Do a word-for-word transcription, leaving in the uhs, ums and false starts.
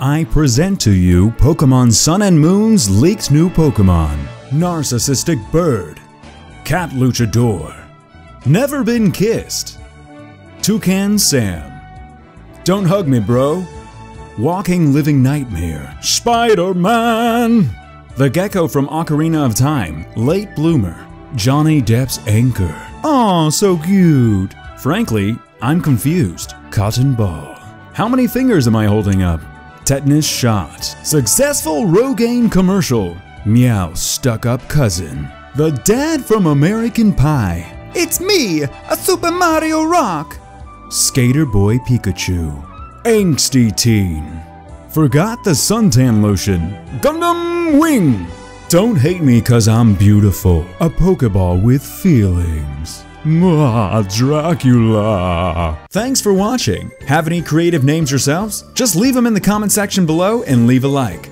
I present to you Pokemon Sun and Moon's leaked new Pokemon. Narcissistic Bird, Cat Luchador, Never Been Kissed, Toucan Sam, Don't Hug Me Bro, Walking Living Nightmare, Spider-Man, The Gecko from Ocarina of Time, Late Bloomer, Johnny Depp's Anchor, Aw, so cute. Frankly, I'm confused. Cotton Ball, How Many Fingers Am I Holding Up? Tetanus Shot, Successful Rogaine Commercial, Meow Stuck-Up Cousin, The Dad from American Pie, It's Me, a Super Mario Rock, Skater Boy Pikachu, Angsty Teen, Forgot the Suntan Lotion, Gundam Wing, Don't Hate Me Cause I'm Beautiful, a Pokeball with Feelings, Mwah, Dracula. Thanks for watching. Have any creative names yourselves? Just leave them in the comment section below and leave a like.